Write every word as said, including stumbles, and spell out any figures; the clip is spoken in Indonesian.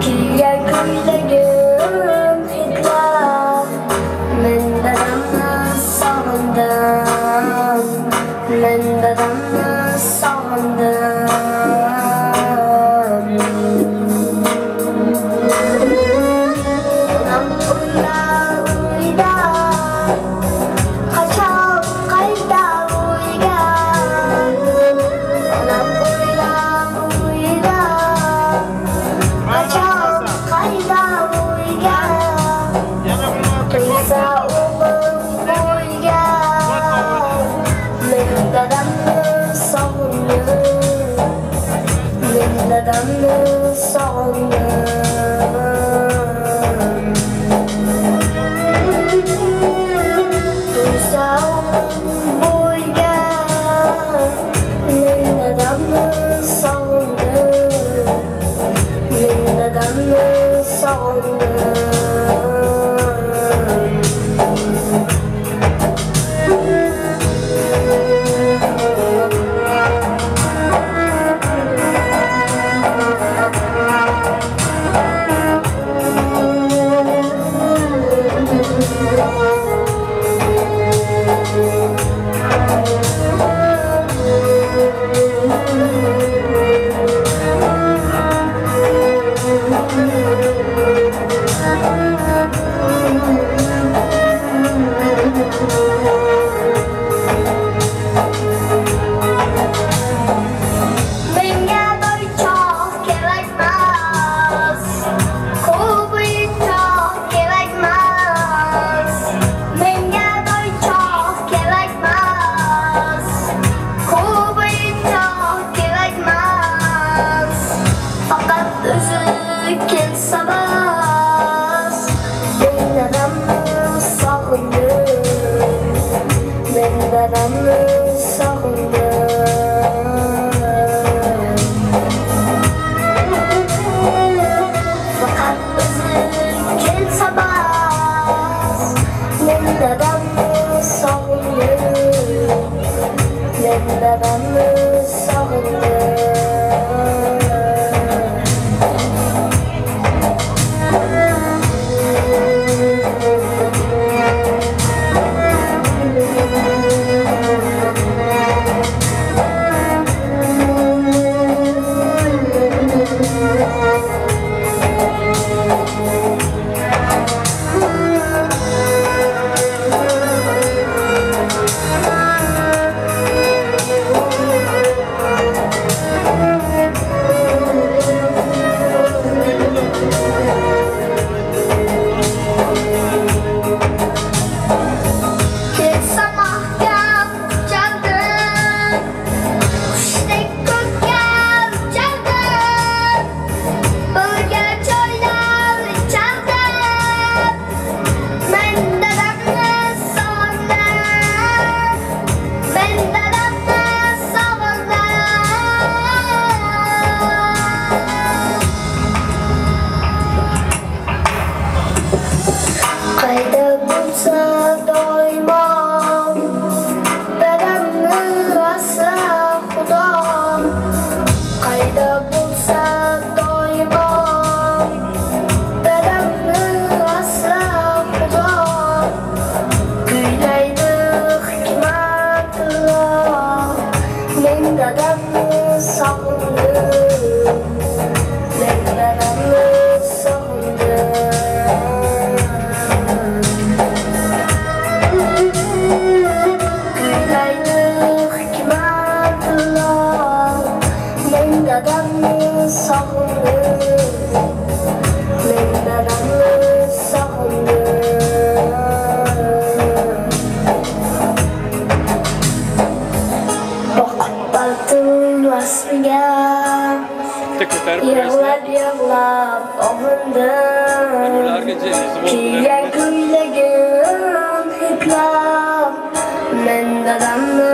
Ki yakılacağım hep laf, ben de damla.